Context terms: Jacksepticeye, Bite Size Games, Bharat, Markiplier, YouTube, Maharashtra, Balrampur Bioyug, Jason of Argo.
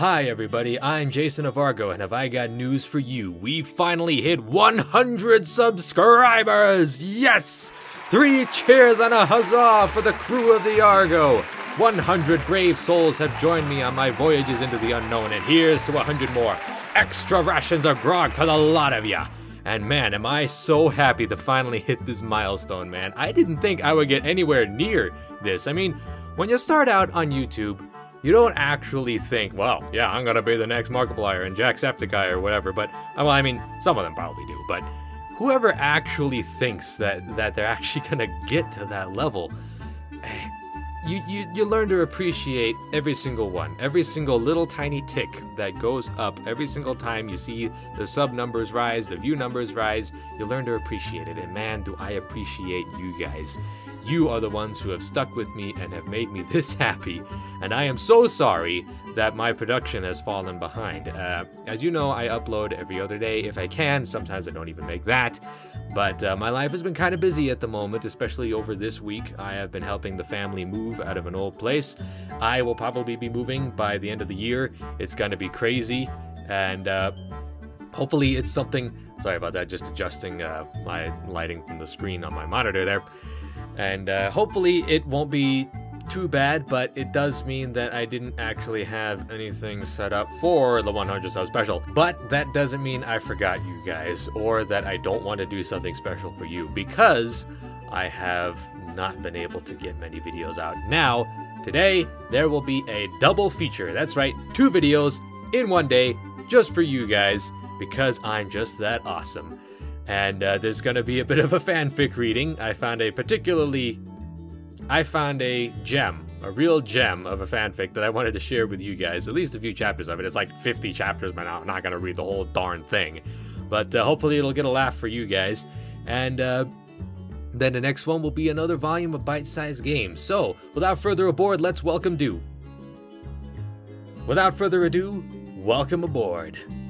Hi everybody, I'm Jason of Argo, and have I got news for you. We finally hit 100 subscribers! Yes! 3 cheers and a huzzah for the crew of the Argo! 100 brave souls have joined me on my voyages into the unknown, and here's to 100 more. Extra rations of grog for the lot of ya! And man, am I so happy to finally hit this milestone, man. I didn't think I would get anywhere near this. I mean, when you start out on YouTube, you don't actually think, well, yeah, I'm gonna be the next Markiplier and Jacksepticeye or whatever, but, well, I mean, some of them probably do, but whoever actually thinks that they're actually gonna get to that level, you learn to appreciate every single one, every single little tiny tick that goes up every single time you see the sub numbers rise, the view numbers rise, you learn to appreciate it, and man, do I appreciate you guys. You are the ones who have stuck with me and have made me this happy, and I am so sorry that my production has fallen behind. As you know, I upload every other day if I can. Sometimes I don't even make that, but my life has been kind of busy at the moment, especially over this week. I have been helping the family move out of an old place. I will probably be moving by the end of the year. It's gonna be crazy, and hopefully it's something... Sorry about that, just adjusting my lighting from the screen on my monitor there. And hopefully it won't be too bad, but it does mean that I didn't actually have anything set up for the 100 sub special. But that doesn't mean I forgot you guys, or that I don't want to do something special for you, because I have not been able to get many videos out. Now, today, there will be a double feature. That's right, 2 videos in one day, just for you guys, because I'm just that awesome. And there's gonna be a bit of a fanfic reading. I found a gem, a real gem of a fanfic that I wanted to share with you guys, at least a few chapters of it. It's like 50 chapters, but I'm not gonna read the whole darn thing. But hopefully it'll get a laugh for you guys. And then the next one will be another volume of Bite Size Games. So, without further ado, welcome aboard.